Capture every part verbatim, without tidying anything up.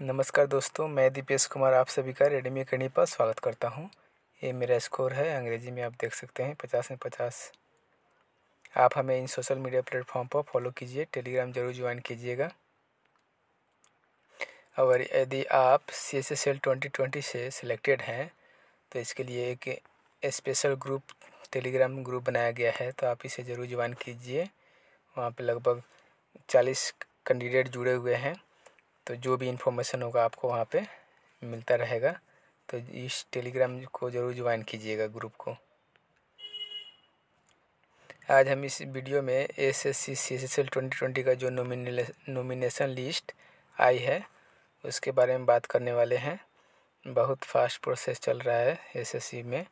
नमस्कार दोस्तों, मैं दीपेश कुमार आप सभी का रीडेमी एकेडमी पर स्वागत करता हूं। ये मेरा स्कोर है, अंग्रेजी में आप देख सकते हैं पचास में पचास। आप हमें इन सोशल मीडिया प्लेटफॉर्म पर फॉलो कीजिए, टेलीग्राम जरूर ज्वाइन कीजिएगा। और यदि आप सीएचएसएल ट्वेंटी ट्वेंटी से सिलेक्टेड हैं तो इसके लिए एक स्पेशल ग्रुप टेलीग्राम ग्रुप बनाया गया है, तो आप इसे ज़रूर ज्वाइन कीजिए। वहाँ पर लगभग चालीस कैंडिडेट जुड़े हुए हैं, तो जो भी इन्फॉर्मेशन होगा आपको वहाँ पे मिलता रहेगा। तो इस टेलीग्राम को ज़रूर ज्वाइन कीजिएगा ग्रुप को। आज हम इस वीडियो में एसएससी सीएचएसएल ट्वेंटी ट्वेंटी का जो नोमिने नोमिनेशन लिस्ट आई है उसके बारे में बात करने वाले हैं। बहुत फास्ट प्रोसेस चल रहा है एसएससी में,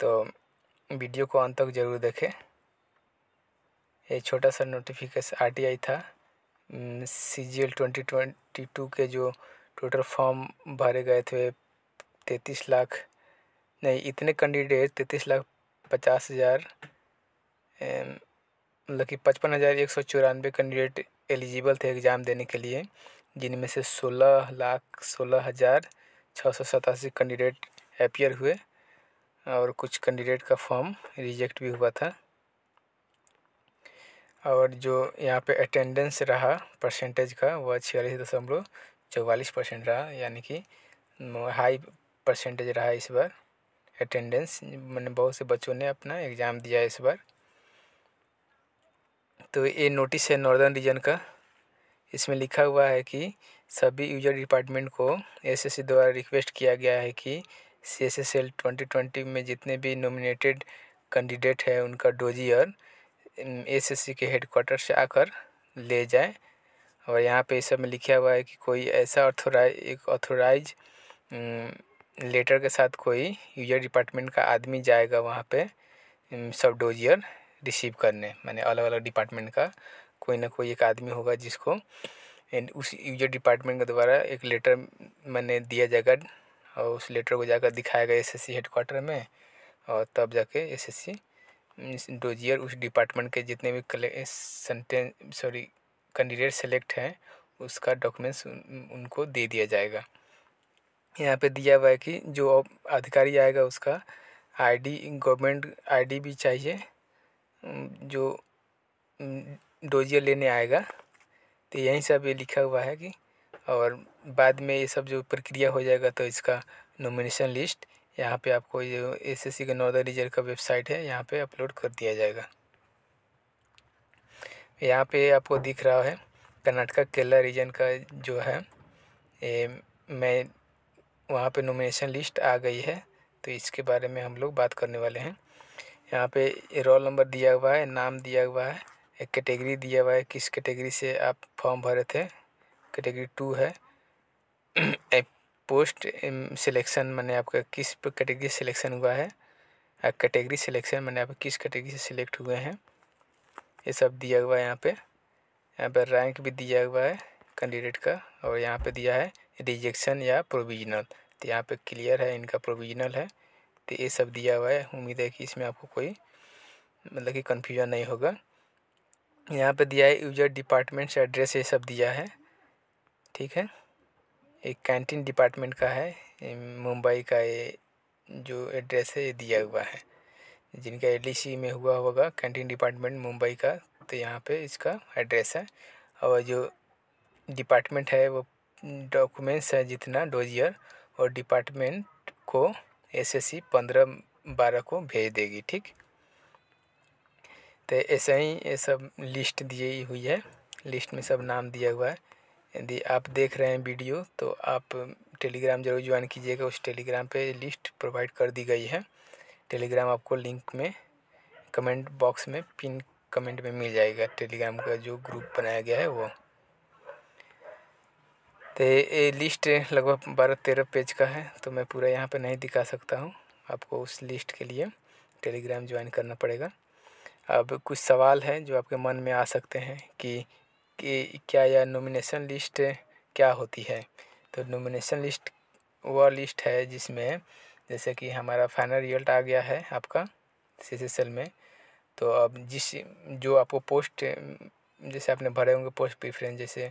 तो वीडियो को अंत तक ज़रूर देखें। ये छोटा सा नोटिफिकेशन आरटीआई था, सीजीएल ट्वेंटी ट्वेंटी टू के जो टोटल फॉर्म भरे गए थे तैंतीस लाख, नहीं इतने कैंडिडेट तैंतीस लाख पचास हज़ार मतलब कि पचपन हज़ार एक सौ चौरानवे कैंडिडेट एलिजिबल थे एग्ज़ाम देने के लिए, जिनमें से सोलह लाख सोलह हज़ार छः सौ सतासी कैंडिडेट अपीयर हुए और कुछ कैंडिडेट का फॉर्म रिजेक्ट भी हुआ था। और जो यहाँ पे अटेंडेंस रहा परसेंटेज का वह छियालीस दशमलव चौवालीस परसेंट रहा, यानी कि हाई परसेंटेज रहा इस बार अटेंडेंस। मैंने बहुत से बच्चों ने अपना एग्ज़ाम दिया इस बार। तो ये नोटिस है नॉर्दर्न रीजन का, इसमें लिखा हुआ है कि सभी यूजर डिपार्टमेंट को एसएससी द्वारा रिक्वेस्ट किया गया है कि सीएचएसएल ट्वेंटी ट्वेंटी में जितने भी नॉमिनेटेड कैंडिडेट हैं उनका डोजियर एसएससी के हेडक्वार्टर से आकर ले जाए। और यहाँ पे इस सब में लिखा हुआ है कि कोई ऐसा ऑथोराइज एक ऑथोराइज लेटर के साथ कोई यूजर डिपार्टमेंट का आदमी जाएगा वहाँ पे सब डोजियर रिसीव करने, माने अलग अलग डिपार्टमेंट का कोई ना कोई एक आदमी होगा जिसको उस यूजर डिपार्टमेंट के द्वारा एक लेटर माने दिया जाएगा और उस लेटर को जाकर दिखाएगा एसएससी हेडक्वार्टर में, और तब जाके एसएससी डोजियर उस डिपार्टमेंट के जितने भी सेंटेंस सॉरी कैंडिडेट सेलेक्ट हैं उसका डॉक्यूमेंट्स उन, उनको दे दिया जाएगा। यहाँ पे दिया हुआ है कि जो अधिकारी आएगा उसका आईडी गवर्नमेंट आईडी भी चाहिए जो डोजियर लेने आएगा, तो यही सब ये लिखा हुआ है कि। और बाद में ये सब जो प्रक्रिया हो जाएगा तो इसका नॉमिनेशन लिस्ट यहाँ पे आपको ये एसएससी के नॉर्दर्न रीजन का वेबसाइट है यहाँ पे अपलोड कर दिया जाएगा। यहाँ पे आपको दिख रहा है कर्नाटका केरला रीजन का जो है ए, मैं वहाँ पे नॉमिनेशन लिस्ट आ गई है, तो इसके बारे में हम लोग बात करने वाले हैं। यहाँ पे रोल नंबर दिया हुआ है, नाम दिया हुआ है, एक कैटेगरी दिया हुआ है किस कैटेगरी से आप फॉर्म भरे थे, कैटेगरी टू है। पोस्ट सिलेक्शन मैंने आपका किस कैटेगरी सिलेक्शन हुआ है, कैटेगरी सिलेक्शन मैंने आप किस कैटेगरी से सिलेक्ट हुए हैं, ये सब दिया हुआ है। यहाँ पे यहाँ पे रैंक भी दिया हुआ है कैंडिडेट का, और यहाँ पे दिया है रिजेक्शन या प्रोविजनल, तो यहाँ पे क्लियर है इनका प्रोविजनल है, तो ये सब दिया हुआ है। उम्मीद है कि इसमें आपको कोई मतलब कि कन्फ्यूजन नहीं होगा। यहाँ पर दिया है यूजर डिपार्टमेंट्स एड्रेस, ये सब दिया है, ठीक है। एक कैंटीन डिपार्टमेंट का है मुंबई का ये जो एड्रेस है ये दिया हुआ है, जिनका एलडीसी में हुआ होगा कैंटीन डिपार्टमेंट मुंबई का, तो यहाँ पे इसका एड्रेस है। और जो डिपार्टमेंट है वो डॉक्यूमेंट्स है जितना डोजियर और डिपार्टमेंट को एसएससी पंद्रह बारह को भेज देगी, ठीक। तो ऐसे ही ये सब लिस्ट दी हुई है, लिस्ट में सब नाम दिया हुआ है। यदि आप देख रहे हैं वीडियो तो आप टेलीग्राम जरूर ज्वाइन कीजिएगा, उस टेलीग्राम पे लिस्ट प्रोवाइड कर दी गई है। टेलीग्राम आपको लिंक में कमेंट बॉक्स में पिन कमेंट में मिल जाएगा, टेलीग्राम का जो ग्रुप बनाया गया है वो। तो ये लिस्ट लगभग बारह तेरह पेज का है, तो मैं पूरा यहाँ पे नहीं दिखा सकता हूँ आपको, उस लिस्ट के लिए टेलीग्राम ज्वाइन करना पड़ेगा। अब कुछ सवाल हैं जो आपके मन में आ सकते हैं कि कि क्या यह नॉमिनेशन लिस्ट क्या होती है। तो नॉमिनेशन लिस्ट वह लिस्ट है जिसमें जैसे कि हमारा फाइनल रिजल्ट आ गया है आपका सीएचएसएल में, तो अब जिस जो आपको पोस्ट जैसे आपने भरे होंगे पोस्ट प्रेफरेंस, जैसे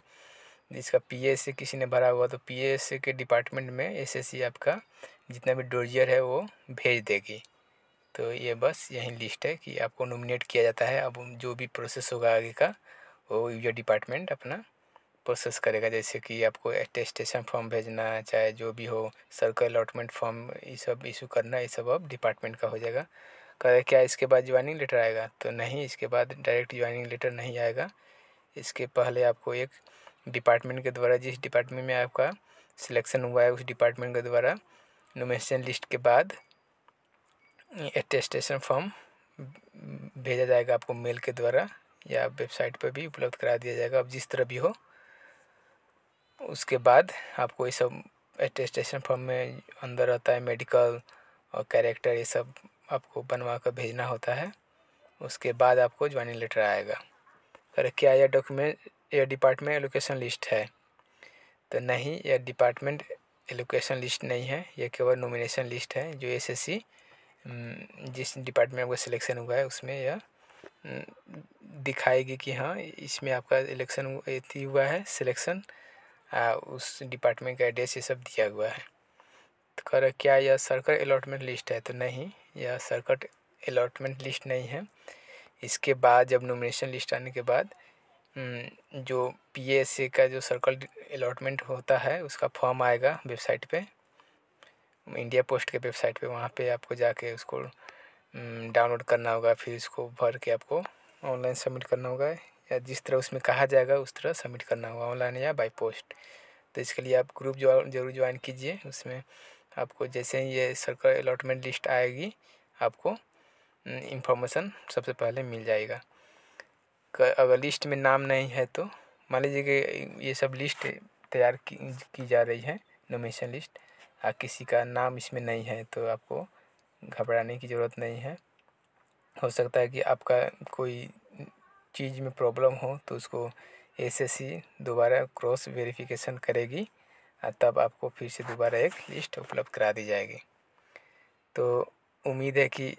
जिसका पीएसए किसी ने भरा हुआ तो पीएसए के डिपार्टमेंट में एसएससी आपका जितना भी डोजियर है वो भेज देगी। तो ये बस यही लिस्ट है कि आपको नॉमिनेट किया जाता है। अब जो भी प्रोसेस होगा आगे का वो ये डिपार्टमेंट अपना प्रोसेस करेगा, जैसे कि आपको अटेस्टेशन फॉर्म भेजना, चाहे जो भी हो, सर्कल अलॉटमेंट फॉर्म, ये सब इशू करना, ये सब अब डिपार्टमेंट का हो जाएगा। कह क्या इसके बाद ज्वाइनिंग लेटर आएगा? तो नहीं, इसके बाद डायरेक्ट ज्वाइनिंग लेटर नहीं आएगा। इसके पहले आपको एक डिपार्टमेंट के द्वारा, जिस डिपार्टमेंट में आपका सिलेक्शन हुआ है उस डिपार्टमेंट के द्वारा नॉमिनेशन लिस्ट के बाद अटेस्टेशन फॉर्म भेजा जाएगा आपको मेल के द्वारा या वेबसाइट पर भी उपलब्ध करा दिया जाएगा, अब जिस तरह भी हो। उसके बाद आपको ये सब अटेस्टेशन फॉर्म में अंदर रहता है मेडिकल और कैरेक्टर, ये सब आपको बनवा कर भेजना होता है। उसके बाद आपको ज्वाइनिंग लेटर आएगा। अरे क्या यह डॉक्यूमेंट यह डिपार्टमेंट एलोकेशन लिस्ट है? तो नहीं, यह डिपार्टमेंट एलोकेशन लिस्ट नहीं है, यह केवल नॉमिनेशन लिस्ट है जो एसएससी जिस डिपार्टमेंट आपका सिलेक्शन हुआ है उसमें यह दिखाएगी कि हाँ इसमें आपका इलेक्शन थी हुआ है सिलेक्शन, उस डिपार्टमेंट का एड्रेस ये सब दिया हुआ है। तो कह रहा क्या यह सर्कल अलॉटमेंट लिस्ट है? तो नहीं, यह सर्कल अलॉटमेंट लिस्ट नहीं है। इसके बाद जब नॉमिनेशन लिस्ट आने के बाद जो पीएसए का जो सर्कल अलॉटमेंट होता है उसका फॉर्म आएगा वेबसाइट पे, इंडिया पोस्ट के वेबसाइट पे। वहाँ पे आपको जाके उसको डाउनलोड करना होगा, फिर उसको भर के आपको ऑनलाइन सबमिट करना होगा, या जिस तरह उसमें कहा जाएगा उस तरह सबमिट करना होगा, ऑनलाइन या बाय पोस्ट। तो इसके लिए आप ग्रुप जो जरूर ज्वाइन कीजिए। उसमें आपको जैसे ही ये सर्कल अलॉटमेंट लिस्ट आएगी आपको इंफॉर्मेशन सबसे पहले मिल जाएगा। अगर लिस्ट में नाम नहीं है तो मान लीजिए कि ये सब लिस्ट तैयार की, की जा रही है नॉमिनेशन लिस्ट, आप किसी का नाम इसमें नहीं है तो आपको घबराने की ज़रूरत नहीं है। हो सकता है कि आपका कोई चीज़ में प्रॉब्लम हो तो उसको एसएससी दोबारा क्रॉस वेरिफिकेशन करेगी, तब आपको फिर से दोबारा एक लिस्ट उपलब्ध करा दी जाएगी। तो उम्मीद है कि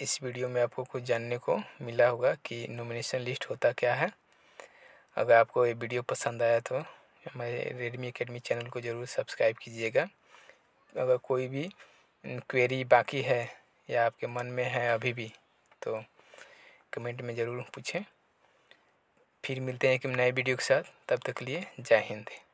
इस वीडियो में आपको कुछ जानने को मिला होगा कि नॉमिनेशन लिस्ट होता क्या है। अगर आपको ये वीडियो पसंद आया तो हमारे रीडेमी एकेडमी चैनल को ज़रूर सब्सक्राइब कीजिएगा। अगर कोई भी क्वेरी बाकी है या आपके मन में है अभी भी तो कमेंट में ज़रूर पूछें। फिर मिलते हैं एक नए वीडियो के साथ, तब तक के लिए जय हिंद।